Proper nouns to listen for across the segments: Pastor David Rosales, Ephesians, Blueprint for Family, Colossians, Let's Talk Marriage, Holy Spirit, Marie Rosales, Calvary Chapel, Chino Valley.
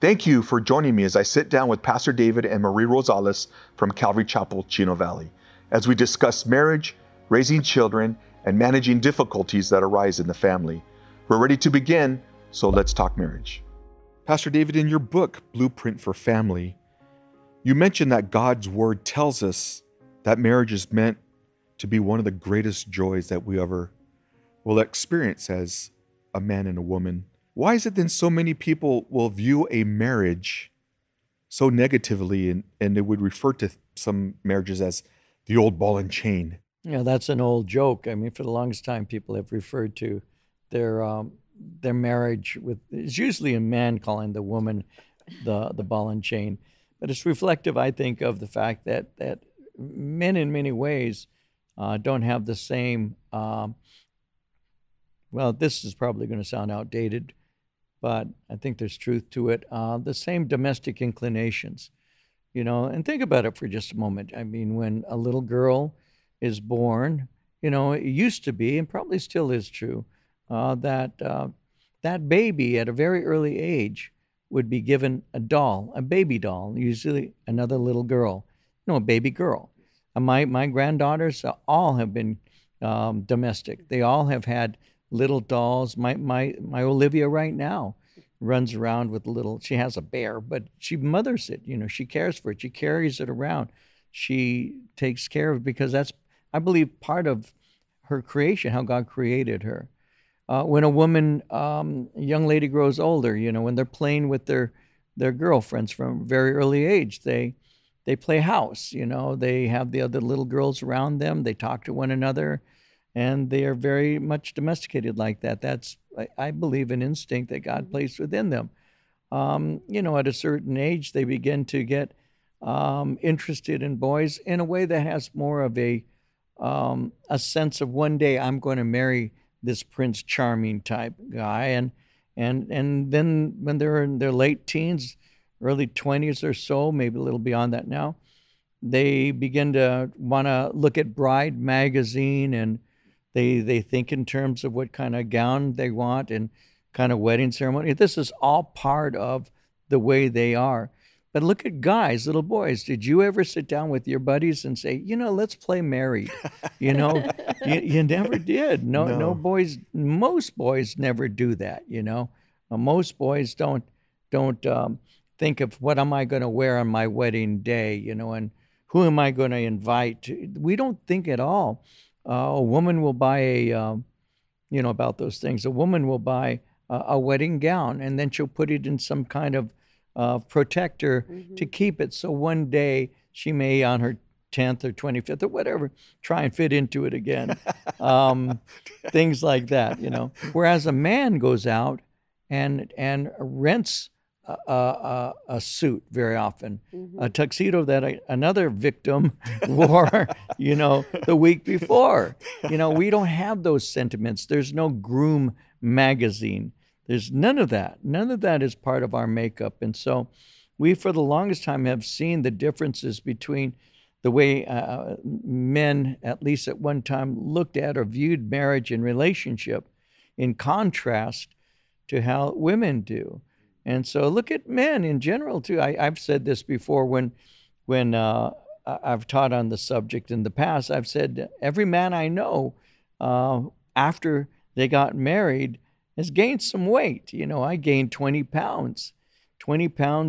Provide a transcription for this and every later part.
Thank you for joining me as I sit down with Pastor David and Marie Rosales from Calvary Chapel, Chino Valley, as we discuss marriage, raising children, and managing difficulties that arise in the family. We're ready to begin, so let's talk marriage. Pastor David, in your book, Blueprint for Family, you mentioned that God's word tells us that marriage is meant to be one of the greatest joys that we ever will experience as a man and a woman. Why is it then so many people will view a marriage so negatively and they would refer to some marriages as the old ball and chain? Yeah, that's an old joke. I mean, for the longest time, people have referred to their marriage with, it's usually a man calling the woman the ball and chain. But it's reflective, I think, of the fact that men in many ways don't have the same, well, this is probably going to sound outdated, but I think there's truth to it, the same domestic inclinations, you know, and think about it for just a moment. I mean, when a little girl is born, you know, it used to be, and probably still is true, that baby at a very early age would be given a doll, a baby doll, usually another little girl, you know, a baby girl. My granddaughters all have been domestic. They all have had little dolls. My Olivia right now runs around with little, she has a bear, but she mothers it, you know, she cares for it. She carries it around. She takes care of it because that's, I believe, part of her creation, how God created her. When a woman, a young lady grows older, you know, when they're playing with their girlfriends from a very early age, they play house, you know, they have the other little girls around them. They talk to one another. And they are very much domesticated like that. That's, I believe, an instinct that God placed within them. You know, at a certain age, they begin to get interested in boys in a way that has more of a sense of one day I'm going to marry this Prince Charming type guy. And then when they're in their late teens, early 20s or so, maybe a little beyond that now, they begin to want to look at Bride magazine and they think in terms of what kind of gown they want and kind of wedding ceremony. This is all part of the way they are. But look at guys, little boys. Did you ever sit down with your buddies and say, you know, let's play married? You know, you never did. No boys, most boys never do that, you know. Most boys don't think of what am I going to wear on my wedding day, you know, and who am I going to invite. We don't think at all. A woman will buy a, you know, about those things. A woman will buy a wedding gown, and then she'll put it in some kind of protector to keep it. So one day she may, on her 10th or 25th or whatever, try and fit into it again. Things like that, you know. Whereas a man goes out and rents a suit very often, a tuxedo that another victim wore, you know, the week before. You know, we don't have those sentiments. There's no groom magazine. There's none of that. None of that is part of our makeup. And so we, for the longest time, have seen the differences between the way men, at least at one time, looked at or viewed marriage and relationship in contrast to how women do. And so look at men in general, too. I've said this before when I've taught on the subject in the past. I've said every man I know after they got married has gained some weight. You know, I gained 20 pounds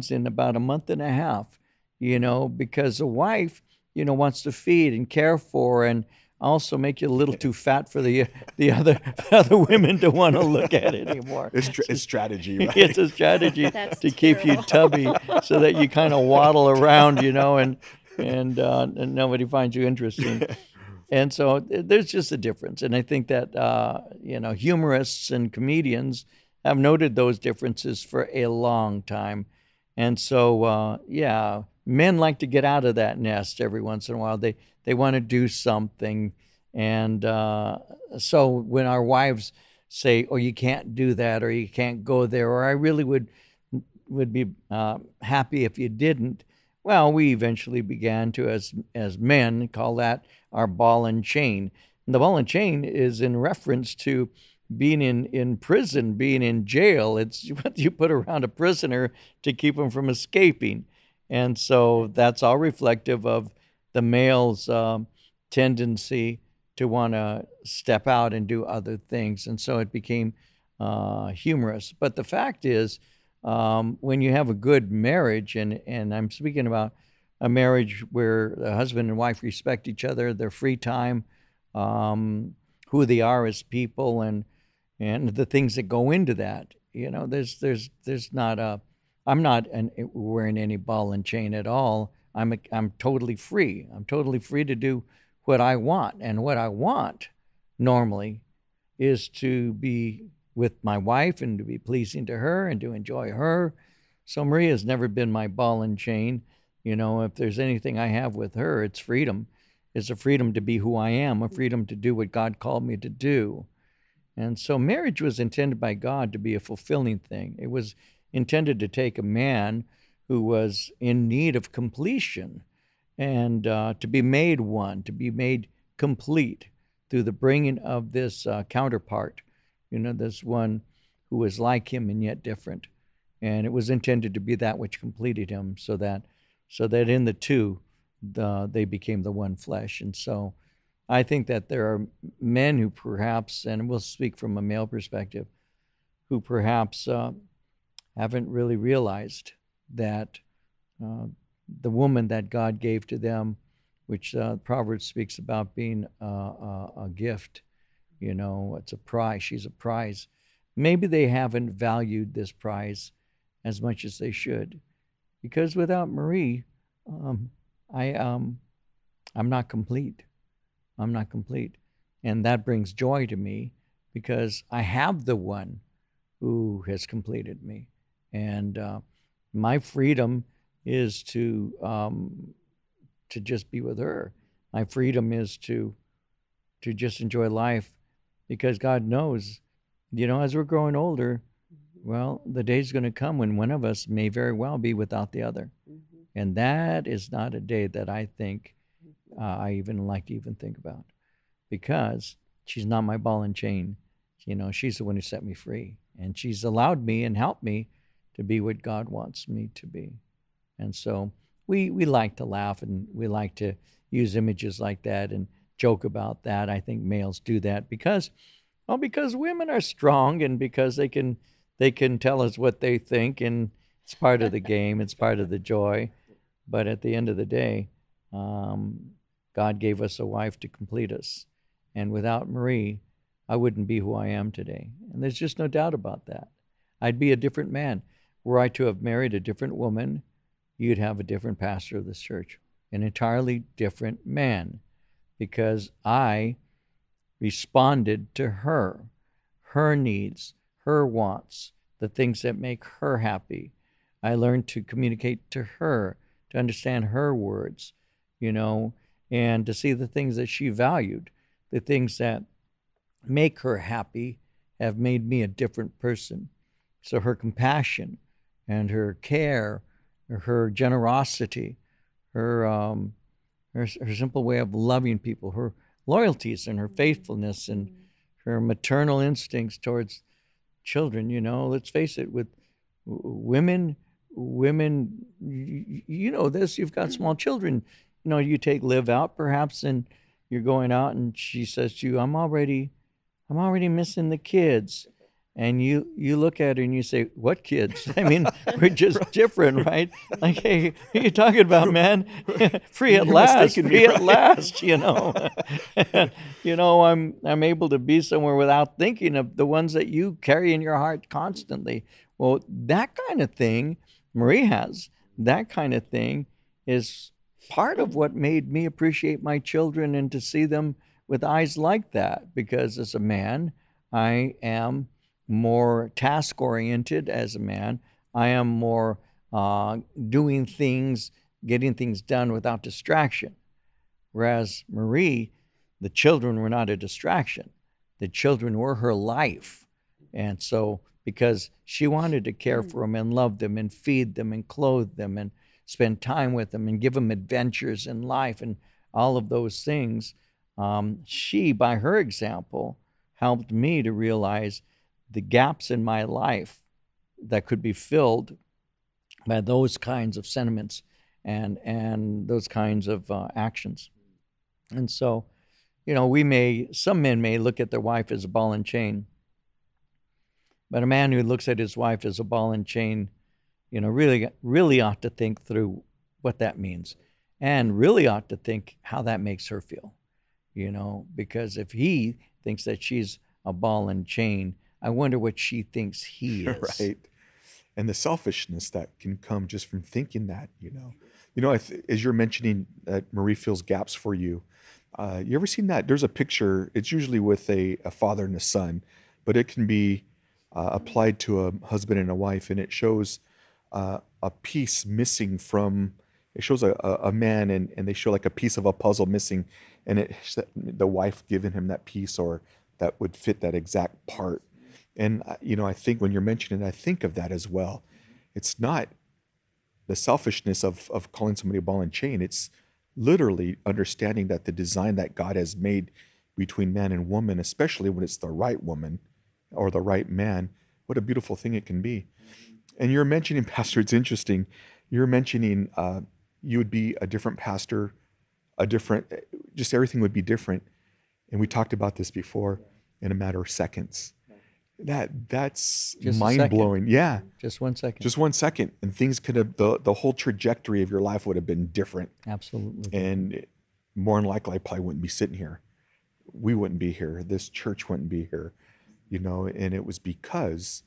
in about a month and a half, you know, because a wife, you know, wants to feed and care for and also make you a little too fat for the other women to want to look at it anymore. It's strategy, right? It's a strategy to keep you tubby so that you kind of waddle around, you know, and nobody finds you interesting. And so there's just a difference. And I think that, you know, humorists and comedians have noted those differences for a long time. And so, yeah, men like to get out of that nest every once in a while. They want to do something. And so when our wives say, oh, you can't do that, or you can't go there, or I really would be happy if you didn't. Well, we eventually began to, as men, call that our ball and chain. And the ball and chain is in reference to being in prison, being in jail. It's what you put around a prisoner to keep him from escaping. And so that's all reflective of the male's tendency to want to step out and do other things. And so it became humorous. But the fact is, when you have a good marriage, and I'm speaking about a marriage where the husband and wife respect each other, their free time, who they are as people, and the things that go into that. You know, there's not a, I'm not wearing any ball and chain at all. I'm totally free. I'm totally free to do what I want. And what I want normally is to be with my wife and to be pleasing to her and to enjoy her. So Maria has never been my ball and chain. You know, if there's anything I have with her, it's freedom. It's a freedom to be who I am, a freedom to do what God called me to do. And so marriage was intended by God to be a fulfilling thing. It was intended to take a man who was in need of completion and to be made one, to be made complete through the bringing of this counterpart, you know, this one who was like him and yet different. And it was intended to be that which completed him, so that in the two, they became the one flesh. And so I think that there are men who perhaps, and we'll speak from a male perspective, who perhaps haven't really realized that the woman that God gave to them, which Proverbs speaks about being a gift, you know, it's a prize, she's a prize. Maybe they haven't valued this prize as much as they should, because without Marie, I'm not complete. I'm not complete. And that brings joy to me because I have the one who has completed me. And my freedom is to just be with her. My freedom is to just enjoy life, because God knows, you know, as we're growing older, well, the day's going to come when one of us may very well be without the other. And that is not a day that I think I even like to even think about, because she's not my ball and chain. You know, she's the one who set me free, and she's allowed me and helped me to be what God wants me to be. And so we like to laugh, and we like to use images like that and joke about that. I think males do that because women are strong, and because they can tell us what they think, and it's part of the game. It's part of the joy. But at the end of the day, God gave us a wife to complete us. And without Marie, I wouldn't be who I am today. And there's just no doubt about that. I'd be a different man. Were I to have married a different woman, you'd have a different pastor of this church, an entirely different man, because I responded to her needs, her wants, the things that make her happy. I learned to communicate to her, to understand her words, you know, and to see the things that she valued, the things that make her happy have made me a different person. So her compassion and her care, her generosity, her simple way of loving people, her loyalties and her faithfulness and her maternal instincts towards children, you know, let's face it, with women, you know this, you've got small children, you know, you take Liv out perhaps, and you're going out, and she says to you, I'm already missing the kids. And you look at her and you say, what kids? I mean, we're just different, right? Like, hey, what are you talking about, man? Free at last, free at last, you know. You know, I'm able to be somewhere without thinking of the ones that you carry in your heart constantly. Well, that kind of thing, Marie has, that kind of thing is part of what made me appreciate my children and to see them with eyes like that. Because as a man, I am more task-oriented. As a man, I am more doing things, getting things done without distraction. Whereas Marie, the children were not a distraction. The children were her life. And so, because she wanted to care for them and love them and feed them and clothe them and spend time with them and give them adventures in life and all of those things. She, by her example, helped me to realize the gaps in my life that could be filled by those kinds of sentiments and those kinds of actions. And so, you know, some men may look at their wife as a ball and chain, but a man who looks at his wife as a ball and chain, you know, really ought to think through what that means, and really ought to think how that makes her feel, you know, because if he thinks that she's a ball and chain, I wonder what she thinks he is. Right. And the selfishness that can come just from thinking that, you know. You know, as you're mentioning that Marie fills gaps for you, you ever seen that? There's a picture, it's usually with a father and a son, but it can be applied to a husband and a wife, and it shows a piece missing from, it shows a man, and they show like a piece of a puzzle missing, and the wife giving him that piece or that would fit that exact part. And, you know, I think when you're mentioning it, I think of that as well. It's not the selfishness of calling somebody a ball and chain. It's literally understanding that the design that God has made between man and woman, especially when it's the right woman or the right man, what a beautiful thing it can be. And you're mentioning, Pastor, it's interesting. You're mentioning you would be a different pastor, just everything would be different. And we talked about this before in a matter of seconds. That's mind-blowing. Yeah. Just 1 second. Just 1 second. And things could have, the whole trajectory of your life would have been different. Absolutely. And more than likely, I probably wouldn't be sitting here. We wouldn't be here. This church wouldn't be here, you know, and it was because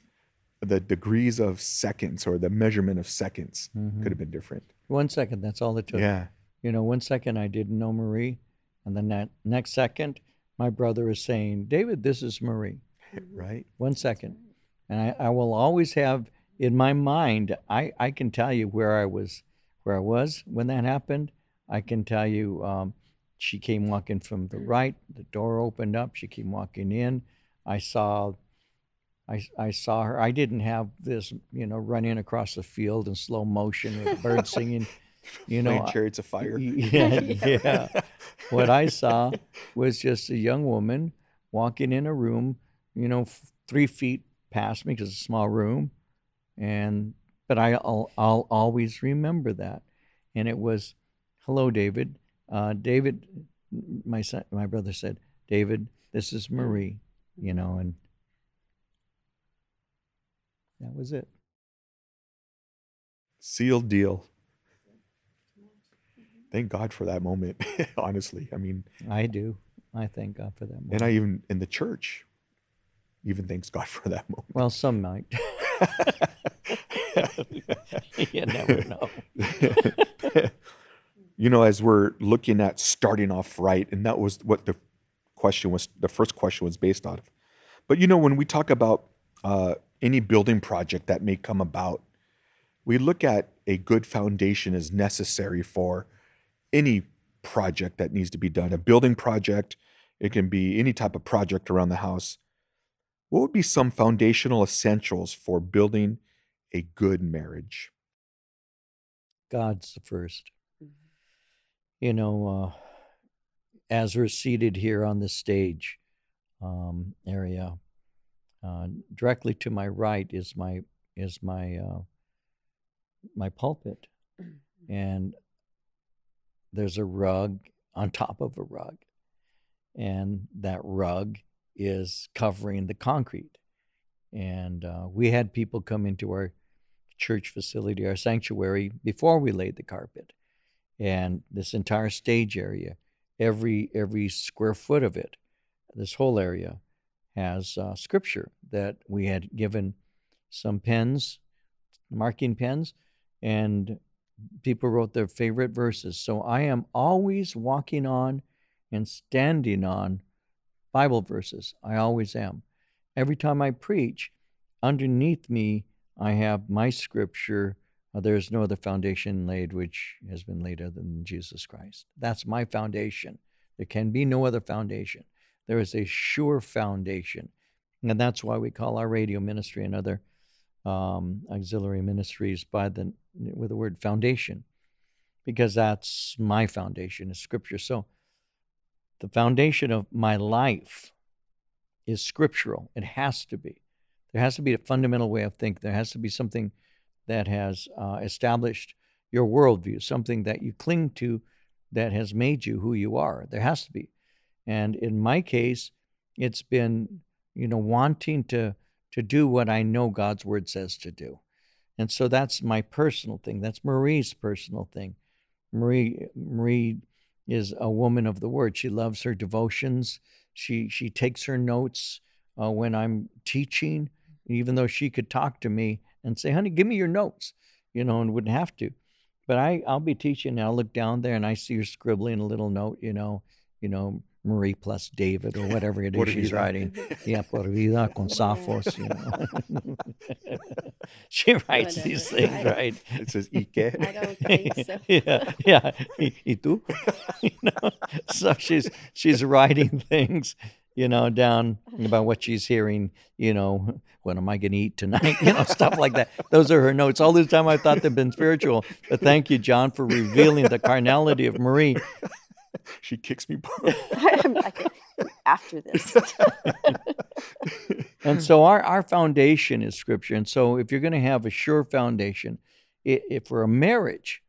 the degrees of seconds or the measurement of seconds could have been different. 1 second, that's all it took. Yeah. You know, 1 second I didn't know Marie. And then that next second, my brother is saying, David, this is Marie. Right. 1 second. And I will always have in my mind, I can tell you where I was when that happened. I can tell you she came walking from the right, the door opened up, she came walking in. I saw her. I didn't have this, you know, running across the field in slow motion with birds singing, you know. Chariots of fire. Yeah, yeah. What I saw was just a young woman walking in a room, you know, 3 feet past me because it's a small room. But I'll always remember that. And it was, hello, David. David, my brother said, David, this is Marie, you know, and that was it. Sealed deal. Thank God for that moment, honestly. I mean, I do. I thank God for that moment. And I even, in the church, even thanks God for that moment. Well, some might. You never know. You know, as we're looking at starting off right, and that was what the question was, the first question was based on. But, you know, when we talk about any building project that may come about, we look at a good foundation as necessary for any project that needs to be done. A building project, it can be any type of project around the house. What would be some foundational essentials for building a good marriage? God's the first. You know, as we're seated here on the stage area, directly to my right is my pulpit, and there's a rug on top of a rug, and that rug is covering the concrete. And we had people come into our church facility, our sanctuary, before we laid the carpet. And this entire stage area, every square foot of it, this whole area has scripture that we had given some pens, marking pens, and people wrote their favorite verses. So I am always walking on and standing on Bible verses. I always am. Every time I preach, underneath me, I have my scripture. There's no other foundation laid which has been laid other than Jesus Christ. That's my foundation. There can be no other foundation. There is a sure foundation. And that's why we call our radio ministry and other auxiliary ministries with the word foundation, because that's my foundation is scripture. So the foundation of my life is scriptural. It has to be. There has to be a fundamental way of thinking. There has to be something that has established your worldview, something that you cling to that has made you who you are. There has to be. And in my case, it's been, you know, wanting to do what I know God's word says to do. And so that's my personal thing. That's Marie's personal thing. Marie is a woman of the word. She loves her devotions. She takes her notes when I'm teaching, even though she could talk to me and say, honey, give me your notes, you know, and wouldn't have to. But I'll be teaching, and I'll look down there, and I see her scribbling a little note, you know, Marie plus David or whatever it is she's writing. Yeah, por vida con Safos, you know. She writes whatever. These things, right? It says, ¿y qué? I don't think so. Yeah. ¿Y tú? You know? So she's writing things, you know, down about what she's hearing, you know, when am I going to eat tonight, you know, stuff like that. Those are her notes. All this time I thought they'd been spiritual, but thank you, John, for revealing the carnality of Marie. She kicks me both. After this. And so our foundation is Scripture. And so if you're going to have a sure foundation, if for a marriage,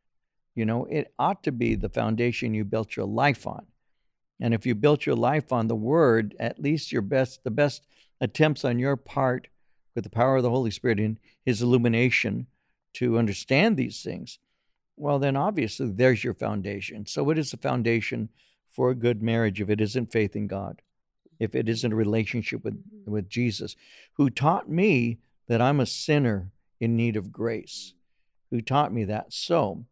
you know, it ought to be the foundation you built your life on. And if you built your life on the Word, at least the best attempts on your part with the power of the Holy Spirit in His illumination to understand these things, well, then obviously there's your foundation. So what is the foundation for a good marriage if it isn't faith in God, if it isn't a relationship with Jesus, who taught me that I'm a sinner in need of grace, who taught me that. So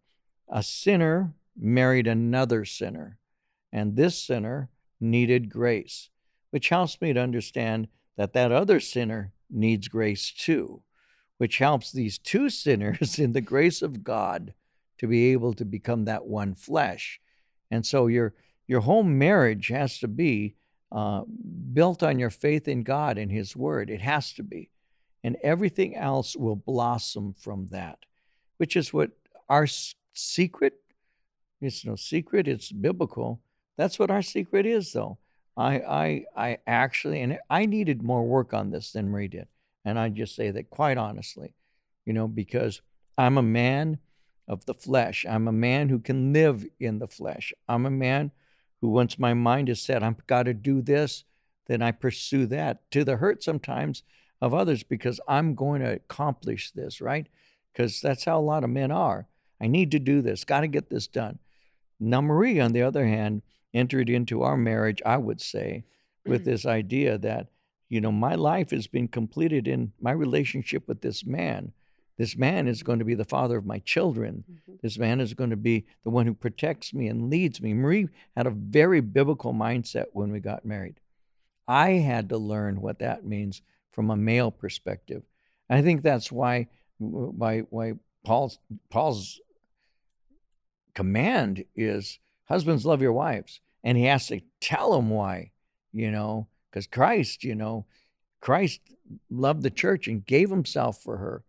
a sinner married another sinner, and this sinner needed grace, which helps me to understand that other sinner needs grace too, which helps these two sinners in the grace of God to be able to become that one flesh. And so your whole marriage has to be built on your faith in God and His Word. It has to be. And everything else will blossom from that, which is what our secret, it's no secret, it's biblical. That's what our secret is, though. I actually, and I needed more work on this than Marie did. And I just say that quite honestly, you know, because I'm a man of the flesh. I'm a man who can live in the flesh. I'm a man who, once my mind is set, I've got to do this, then I pursue that to the hurt sometimes of others because I'm going to accomplish this, right? Because that's how a lot of men are. I need to do this, got to get this done. Now, Marie, on the other hand, entered into our marriage, I would say, with this idea that, you know, my life has been completed in my relationship with this man. This man is going to be the father of my children. Mm-hmm. This man is going to be the one who protects me and leads me. Marie had a very biblical mindset when we got married. I had to learn what that means from a male perspective. I think that's why Paul's command is, husbands, love your wives. And he has to tell them why, you know, because Christ loved the church and gave himself for her.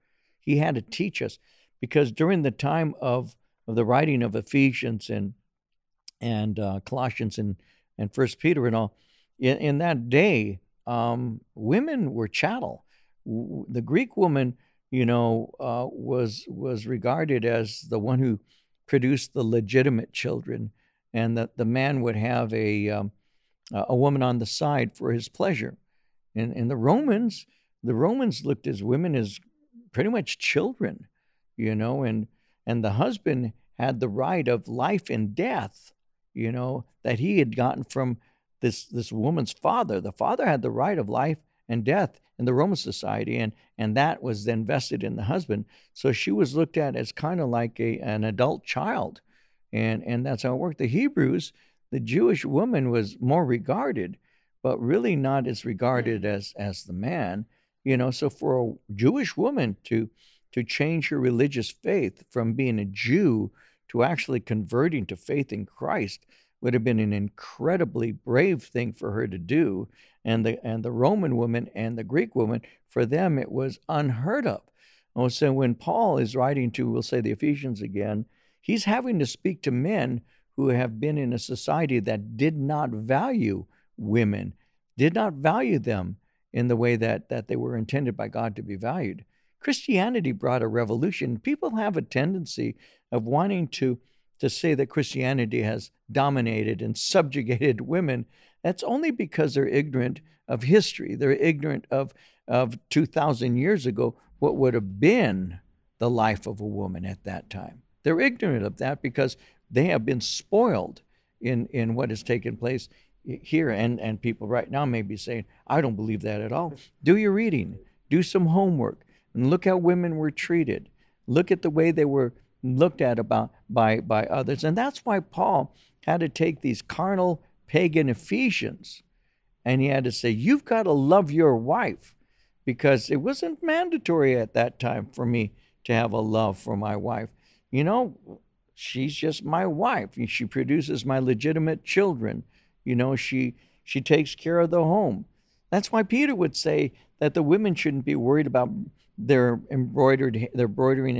He had to teach us, because during the time of the writing of Ephesians and Colossians and 1 Peter and all, in that day, women were chattel. The Greek woman, you know, was regarded as the one who produced the legitimate children, and that the man would have a woman on the side for his pleasure. And the Romans looked at women as pretty much children, you know, and the husband had the right of life and death, you know, that he had gotten from this woman's father. The father had the right of life and death in the Roman society, and that was then vested in the husband. So she was looked at as kind of like an adult child, and that's how it worked. The Hebrews, the Jewish woman was more regarded, but really not as regarded as the man. You know, so for a Jewish woman to change her religious faith from being a Jew to actually converting to faith in Christ would have been an incredibly brave thing for her to do. And the Roman woman and the Greek woman, for them, it was unheard of. And so when Paul is writing to, we'll say, the Ephesians again, he's having to speak to men who have been in a society that did not value women, did not value them in the way that they were intended by God to be valued. Christianity brought a revolution. People have a tendency of wanting to say that Christianity has dominated and subjugated women. That's only because they're ignorant of history. They're ignorant of 2,000 years ago, what would have been the life of a woman at that time. They're ignorant of that because they have been spoiled in what has taken place here. And people right now may be saying, I don't believe that at all. Do your reading, do some homework, and look how women were treated. Look at the way they were looked at by others. And that's why Paul had to take these carnal pagan Ephesians and he had to say, you've got to love your wife, because it wasn't mandatory at that time for me to have a love for my wife. You know, she's just my wife. She produces my legitimate children. You know, she takes care of the home. That's why Peter would say that the women shouldn't be worried about their braiding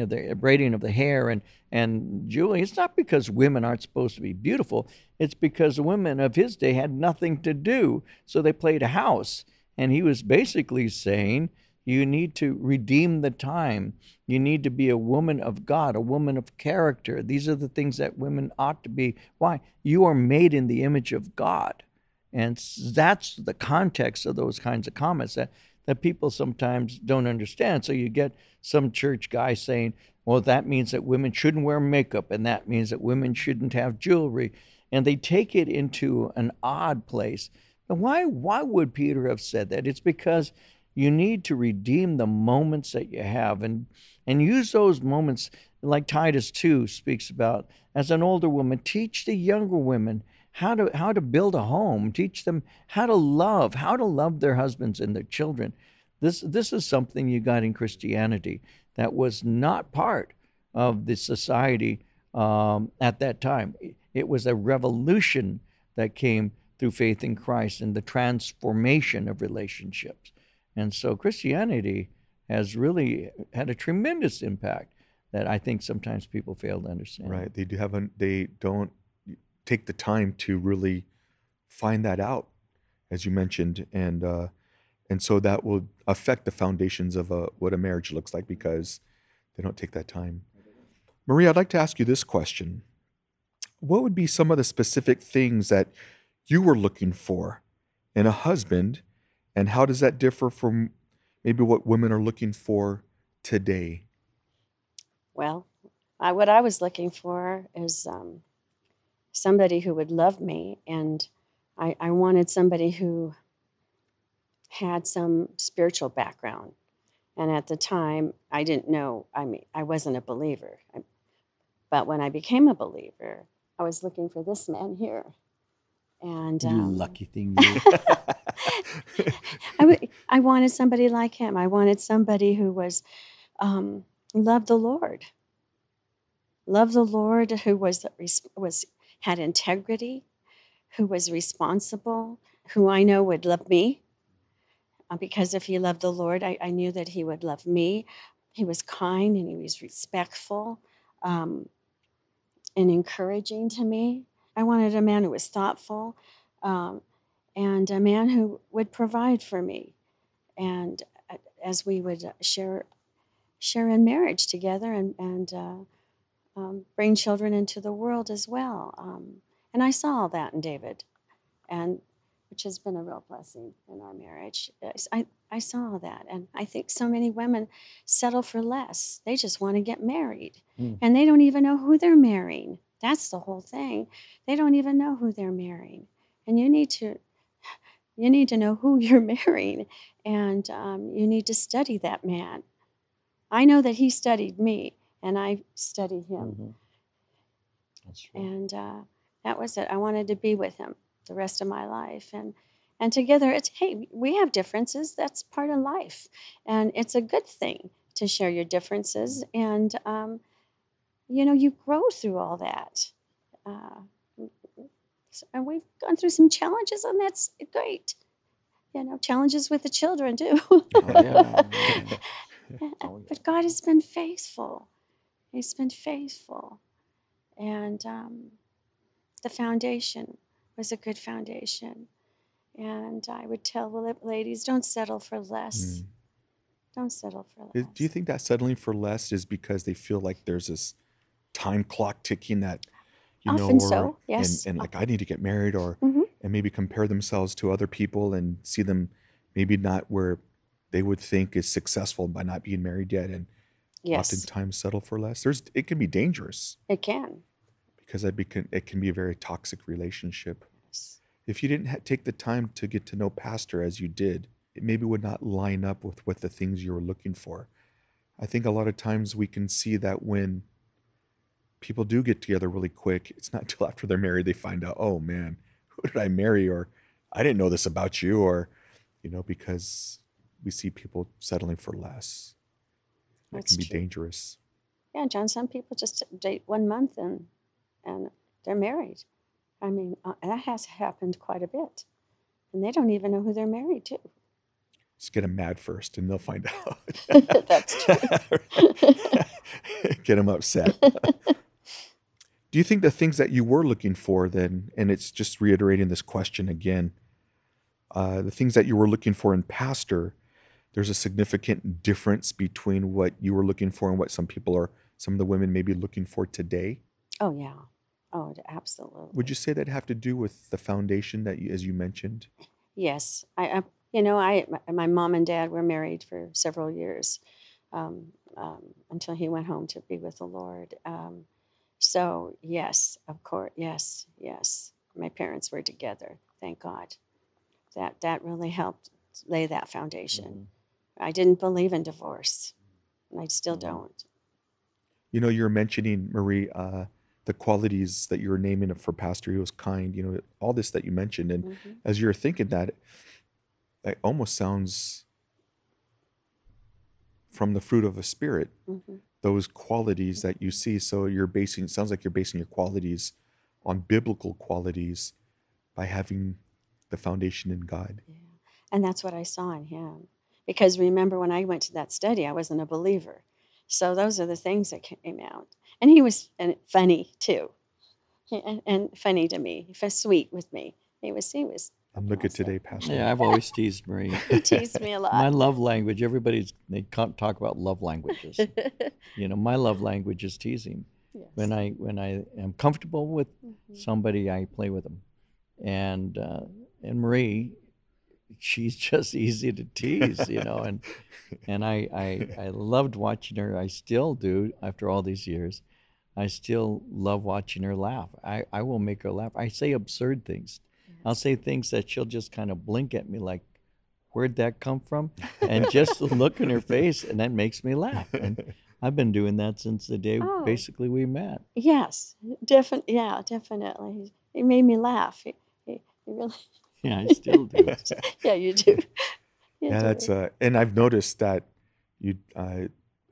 of the hair and jewelry. It's not because women aren't supposed to be beautiful. It's because the women of his day had nothing to do, so they played house. And he was basically saying, you need to redeem the time. You need to be a woman of God, a woman of character. These are the things that women ought to be. Why? You are made in the image of God. And that's the context of those kinds of comments that people sometimes don't understand. So you get some church guy saying, well, that means that women shouldn't wear makeup, and that means that women shouldn't have jewelry. And they take it into an odd place. Now, why would Peter have said that? It's because you need to redeem the moments that you have and use those moments, like Titus 2 speaks about. As an older woman, teach the younger women how to build a home, teach them how to love their husbands and their children. This is something you got in Christianity that was not part of the society at that time. It was a revolution that came through faith in Christ and the transformation of relationships. And so Christianity has really had a tremendous impact that I think sometimes people fail to understand. Right. They don't take the time to really find that out, as you mentioned. And so that will affect the foundations of what a marriage looks like, because they don't take that time. Marie, I'd like to ask you this question. What would be some of the specific things that you were looking for in a husband, and how does that differ from maybe what women are looking for today? Well, what I was looking for is somebody who would love me, and I wanted somebody who had some spiritual background. And at the time, I didn't know, I mean, I wasn't a believer. But when I became a believer, I was looking for this man here. And you lucky thing, you. I wanted somebody like him. I wanted somebody who was loved the Lord, who had integrity, who was responsible, who I know would love me, because if he loved the Lord, I knew that he would love me. He was kind and he was respectful and encouraging to me. I wanted a man who was thoughtful and a man who would provide for me. And as we would share in marriage together and bring children into the world as well. And I saw all that in David, and which has been a real blessing in our marriage. I saw that. And I think so many women settle for less. They just want to get married. Mm. And they don't even know who they're marrying. That's the whole thing. They don't even know who they're marrying, and you need to know who you're marrying, and you need to study that man. I know that he studied me, and I studied him. Mm-hmm. That's right. And that was it. I wanted to be with him the rest of my life, and together it's, hey, we have differences. That's part of life, and it's a good thing to share your differences and. You know, you grow through all that. And we've gone through some challenges, and that's great. You know, challenges with the children, too. Oh, yeah. But God has been faithful. He's been faithful. And the foundation was a good foundation. And I would tell ladies, don't settle for less. Mm. Don't settle for less. Do you think that settling for less is because they feel like there's this time clock ticking that, you Often know, or, so, yes. And like, I need to get married, or mm-hmm. and maybe compare themselves to other people and see them maybe not where they would think is successful by not being married yet, and yes. oftentimes settle for less. It can be dangerous. It can. Because it can be a very toxic relationship. Yes. If you didn't take the time to get to know Pastor as you did, it maybe would not line up with what the things you were looking for. I think a lot of times we can see that when people do get together really quick, it's not until after they're married they find out, oh man, who did I marry? Or I didn't know this about you, or, you know, because we see people settling for less. That can be true. Dangerous. Yeah, John, some people just date 1 month and they're married. I mean, that has happened quite a bit. And they don't even know who they're married to. Just get them mad first and they'll find out. That's true. Get them upset. Do you think the things that you were looking for then, and it's just reiterating this question again, the things that you were looking for in Pastor, there's a significant difference between what you were looking for and what some of the women may be looking for today? Oh, yeah. Oh, absolutely. Would you say that have to do with the foundation that, as you mentioned? Yes. My mom and dad were married for several years until he went home to be with the Lord. So yes, of course, yes. My parents were together. Thank God. That really helped lay that foundation. Mm-hmm. I didn't believe in divorce, and I still don't. You know, you're mentioning, Marie, the qualities that you were naming for Pastor. He was kind. You know, all this that you mentioned, and mm-hmm. as you're thinking that. It almost sounds from the fruit of a spirit, mm-hmm. those qualities that you see. So it sounds like you're basing your qualities on biblical qualities by having the foundation in God. Yeah. And that's what I saw in him. Because remember, when I went to that study, I wasn't a believer. So those are the things that came out. And he was funny too. And funny to me, he was sweet with me. He was I'm looking today, Pastor. Yeah, I've always teased Marie. You teased me a lot. My love language, they can't talk about love languages. You know, my love language is teasing. Yes. When I am comfortable with mm-hmm. somebody, I play with them. And Marie, she's just easy to tease, you know. And I loved watching her. I still do after all these years. I still love watching her laugh. I will make her laugh. I say absurd things. I'll say things that she'll just kind of blink at me like, where'd that come from? And just the look in her face, and that makes me laugh. And I've been doing that since the day basically we met. Yes, definitely. He made me laugh. He really. Yeah, I still do. Yeah, you do. And I've noticed that you,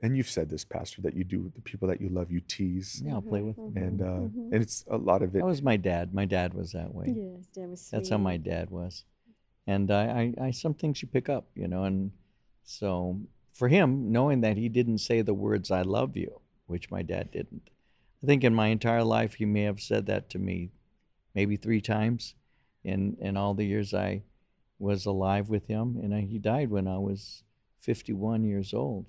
and you've said this, Pastor, that you do with the people that you love, you tease. Yeah, I'll play with them. And it's a lot of it. That was my dad. My dad was that way. Yes, Dad was sweet. That's how my dad was. And I some things you pick up, you know. And so for him, knowing that he didn't say the words, I love you, which my dad didn't. I think in my entire life, he may have said that to me maybe 3 times in all the years I was alive with him. And he died when I was 51 years old.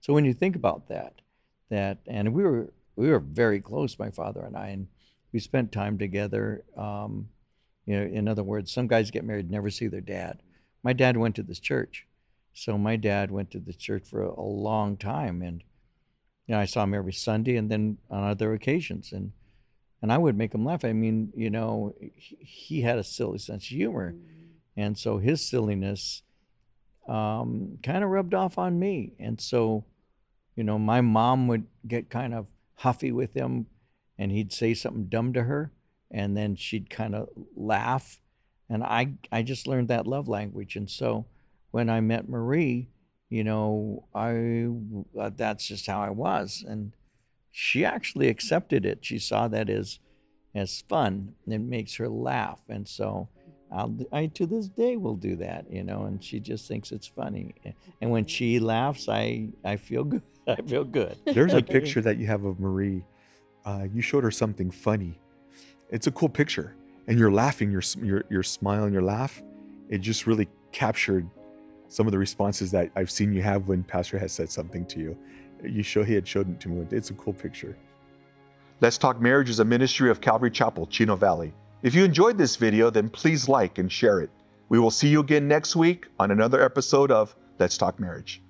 So when you think about that, and we were very close, my father and I, and we spent time together. You know, in other words, some guys get married and never see their dad. My dad went to this church. So my dad went to the church for a long time, and you know, I saw him every Sunday and then on other occasions, and I would make him laugh. I mean, you know, he had a silly sense of humor. And so his silliness kind of rubbed off on me. And so, you know, my mom would get kind of huffy with him, and he'd say something dumb to her, and then she'd kind of laugh. And I just learned that love language. And so when I met Marie, you know, that's just how I was. And she actually accepted it. She saw that as fun. It makes her laugh. And so I to this day will do that, you know, and she just thinks it's funny. And when she laughs, I feel good. I feel good. There's a picture that you have of Marie. You showed her something funny. It's a cool picture. and you're laughing, your smile and your laugh, it just really captured some of the responses that I've seen you have when Pastor has said something to you. He had showed it to me. It's a cool picture. Let's Talk Marriage is a ministry of Calvary Chapel, Chino Valley. If you enjoyed this video, then please like and share it. We will see you again next week on another episode of Let's Talk Marriage.